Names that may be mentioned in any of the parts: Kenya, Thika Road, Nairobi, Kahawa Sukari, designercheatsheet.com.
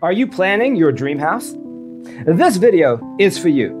Are you planning your dream house? This video is for you.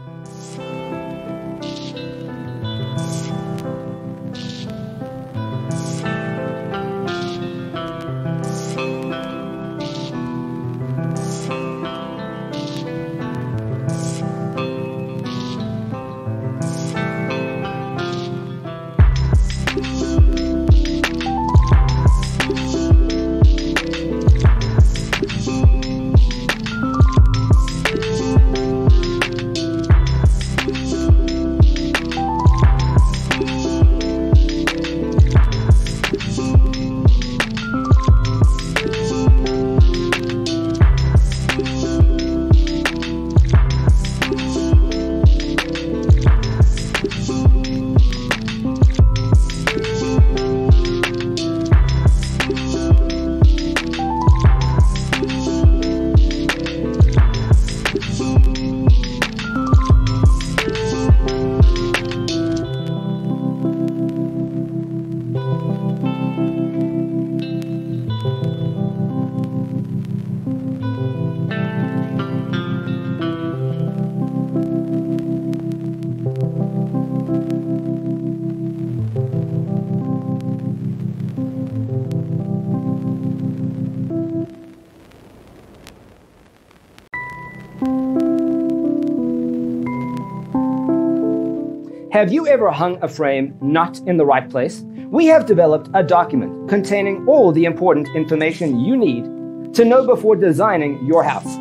Have you ever hung a frame not in the right place? We have developed a document containing all the important information you need to know before designing your house.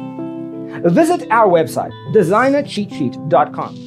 Visit our website, designercheatsheet.com.